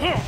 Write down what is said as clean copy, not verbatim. Yeah.